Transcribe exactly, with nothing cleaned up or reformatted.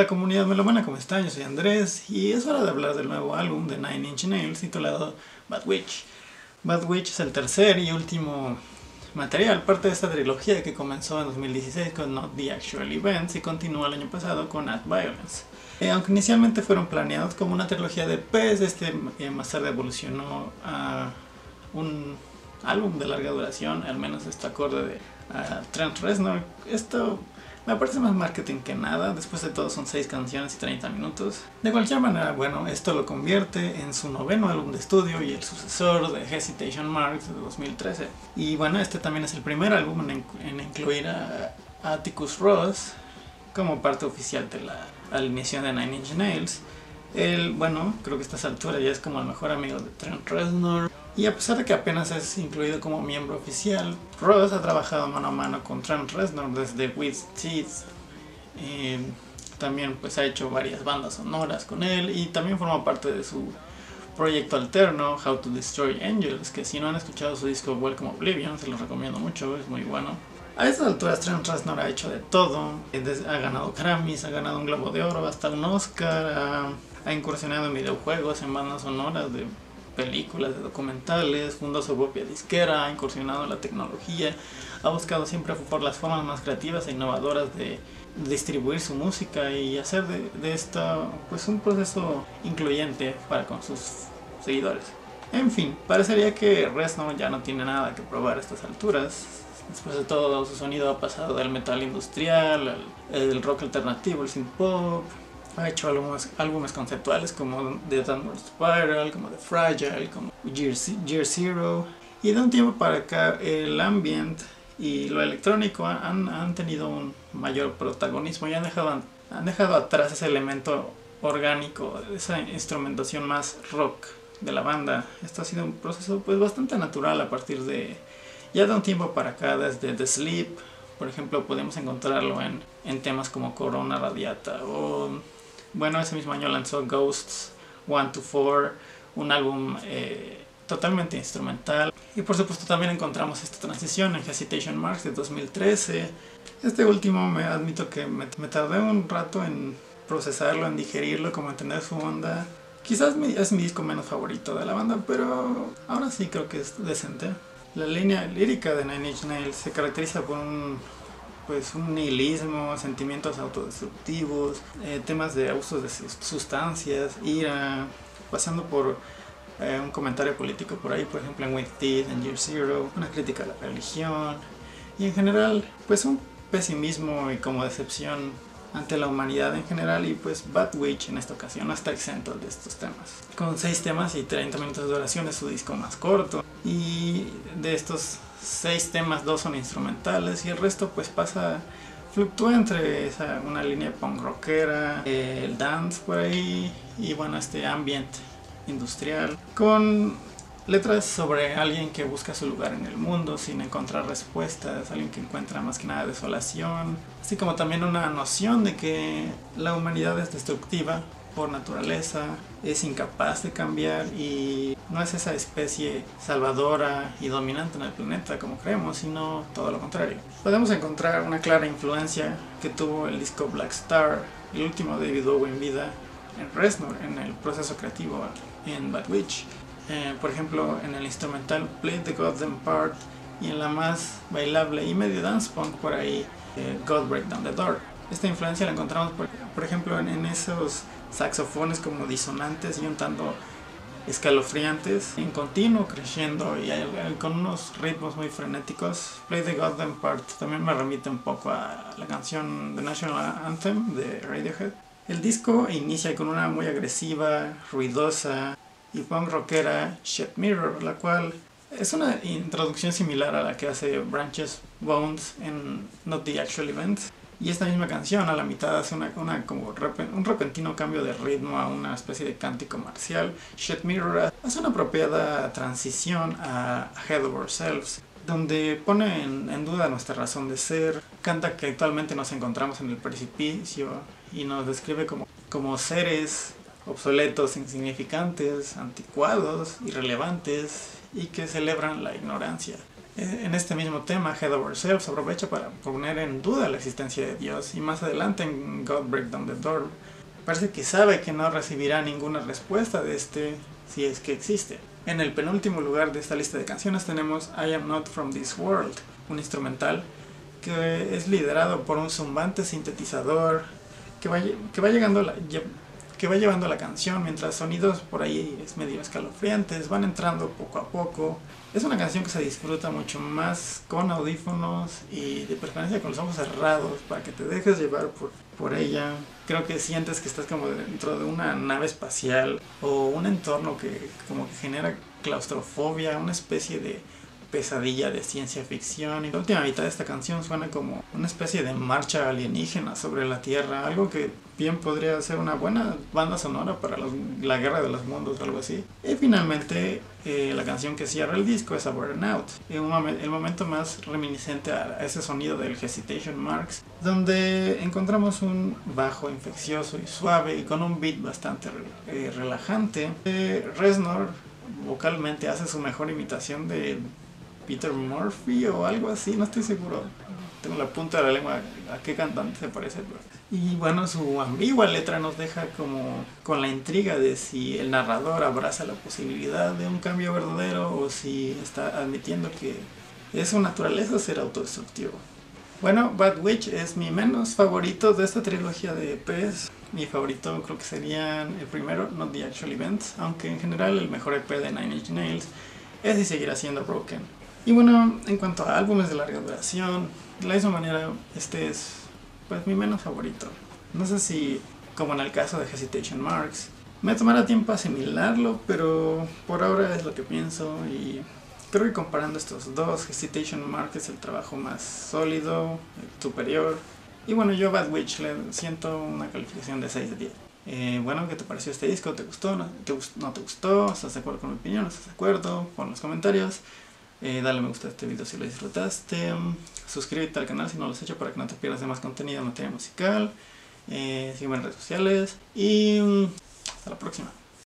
Hola comunidad melomana, ¿cómo están? Yo soy Andrés y es hora de hablar del nuevo álbum de Nine Inch Nails titulado Bad Witch. Bad Witch es el tercer y último material, parte de esta trilogía que comenzó en dos mil dieciséis con Not the Actual Events y continuó el año pasado con Add Violence. Eh, aunque inicialmente fueron planeados como una trilogía de E Pes, este eh, más tarde evolucionó a un álbum de larga duración, al menos este acorde de uh, Trent Reznor. Esto me parece más marketing que nada, después de todo son seis canciones y treinta minutos. De cualquier manera, bueno, esto lo convierte en su noveno álbum de estudio y el sucesor de Hesitation Marks de dos mil trece. Y bueno, este también es el primer álbum en, en incluir a, a Atticus Ross como parte oficial de la alineación de Nine Inch Nails. Él, bueno, creo que a estas alturas ya es como el mejor amigo de Trent Reznor. Y a pesar de que apenas es incluido como miembro oficial, Ross ha trabajado mano a mano con Trent Reznor desde With Teeth. Eh, también pues ha hecho varias bandas sonoras con él y también forma parte de su proyecto alterno How To Destroy Angels, que si no han escuchado su disco Welcome Oblivion, se los recomiendo mucho, es muy bueno. A estas alturas Trent Reznor ha hecho de todo, ha ganado Grammys, ha ganado un Globo de Oro, hasta un Oscar, ha, ha incursionado en videojuegos, en bandas sonoras de películas, de documentales, fundó su propia disquera, ha incursionado en la tecnología, ha buscado siempre por las formas más creativas e innovadoras de distribuir su música y hacer de, de esta pues un proceso incluyente para con sus seguidores. En fin, parecería que Reznor ya no tiene nada que probar a estas alturas. Después de todo, su sonido ha pasado del metal industrial, el rock alternativo, el synth pop. Ha hecho álbumes, álbumes conceptuales como The Downward Spiral, como The Fragile, como Year, Year Zero. Y de un tiempo para acá el ambient y lo electrónico han, han tenido un mayor protagonismo y han dejado, han dejado atrás ese elemento orgánico, esa instrumentación más rock de la banda. Esto ha sido un proceso pues bastante natural a partir de ya de un tiempo para acá, desde The Sleep, por ejemplo, podemos encontrarlo en, en temas como Corona Radiata o... Bueno, ese mismo año lanzó Ghosts uno to cuatro, un álbum eh, totalmente instrumental. Y por supuesto también encontramos esta transición en Hesitation Marks de dos mil trece. Este último me admito que me, me tardé un rato en procesarlo, en digerirlo, como entender su onda. Quizás mi, es mi disco menos favorito de la banda, pero ahora sí creo que es decente. La línea lírica de Nine Inch Nails se caracteriza por un... pues un nihilismo, sentimientos autodestructivos, eh, temas de abusos de sustancias, ira, pasando por eh, un comentario político por ahí, por ejemplo en With Teeth, en Year Zero, una crítica a la religión y en general pues un pesimismo y como decepción ante la humanidad en general. Y pues Bad Witch en esta ocasión no está exento de estos temas. Con seis temas y treinta minutos de duración es su disco más corto y de estos seis temas, dos son instrumentales y el resto pues pasa, fluctúa entre esa, una línea punk rockera, el dance por ahí y bueno este ambiente industrial con letras sobre alguien que busca su lugar en el mundo sin encontrar respuestas, alguien que encuentra más que nada desolación, así como también una noción de que la humanidad es destructiva por naturaleza, es incapaz de cambiar y no es esa especie salvadora y dominante en el planeta como creemos, sino todo lo contrario. Podemos encontrar una clara influencia que tuvo el disco Black Star, el último de David Bowie en vida, en Reznor, en el proceso creativo en Bad Witch. Eh, por ejemplo, en el instrumental Play the Goddamn Part y en la más bailable y medio dance punk por ahí, eh, God Break Down the Door. Esta influencia la encontramos, por, por ejemplo, en, en esos saxofones como disonantes y un tanto escalofriantes, en continuo creciendo y con unos ritmos muy frenéticos. Play the Goddamn Part también me remite un poco a la canción The National Anthem de Radiohead. El disco inicia con una muy agresiva, ruidosa y punk rockera, Shed Mirror, la cual es una introducción similar a la que hace Branches Bones en Not the Actual Events. Y esta misma canción a la mitad hace una, una, como repen, un repentino cambio de ritmo a una especie de cántico marcial. Shed Mirror hace una apropiada transición a Ahead of Ourselves, donde pone en, en duda nuestra razón de ser, canta que actualmente nos encontramos en el precipicio y nos describe como, como seres obsoletos, insignificantes, anticuados, irrelevantes y que celebran la ignorancia. en este mismo tema, Ahead of Ourselves aprovecha para poner en duda la existencia de Dios, y más adelante en God Break Down the Door parece que sabe que no recibirá ninguna respuesta de este, si es que existe. En el penúltimo lugar de esta lista de canciones tenemos I Am Not From This World, un instrumental que es liderado por un zumbante sintetizador que va, que va, llegando la, que va llevando la canción, mientras sonidos por ahí es medio escalofriantes van entrando poco a poco. Es una canción que se disfruta mucho más con audífonos y de preferencia con los ojos cerrados para que te dejes llevar por, por ella. Creo que sientes que estás como dentro de una nave espacial o un entorno que como que genera claustrofobia, una especie de pesadilla de ciencia ficción. Y la última mitad de esta canción suena como una especie de marcha alienígena sobre la Tierra, algo que bien podría ser una buena banda sonora para los, la guerra de los mundos o algo así. Y finalmente eh, la canción que cierra el disco es A Burnout, el, momen, el momento más reminiscente a ese sonido del Hesitation Marks, donde encontramos un bajo infeccioso y suave y con un beat bastante eh, relajante. eh, Reznor vocalmente hace su mejor imitación de Peter Murphy o algo así, no estoy seguro. Tengo la punta de la lengua a qué cantante se parece. Y bueno, su ambigua letra nos deja como con la intriga de si el narrador abraza la posibilidad de un cambio verdadero o si está admitiendo que es su naturaleza ser autodestructivo. Bueno, Bad Witch es mi menos favorito de esta trilogía de E Pes. Mi favorito creo que serían el primero, Not the Actual Events, aunque en general el mejor E Pe de Nine Inch Nails es y seguirá siendo Broken. Y bueno, en cuanto a álbumes de larga duración, de la misma manera, este es pues mi menos favorito. No sé si, como en el caso de Hesitation Marks, me tomará tiempo asimilarlo, pero por ahora es lo que pienso. Y creo que comparando estos dos, Hesitation Marks es el trabajo más sólido, superior. Y bueno, yo Bad Witch le siento una calificación de seis de diez. Eh, bueno, ¿qué te pareció este disco? ¿Te gustó? ¿No te gustó? ¿No te gustó? ¿Estás de acuerdo con mi opinión? ¿No estás de acuerdo? Pon los comentarios. Eh, dale me gusta a este video si lo disfrutaste, suscríbete al canal si no lo has hecho para que no te pierdas de más contenido en materia musical, eh, sígueme en redes sociales y hasta la próxima.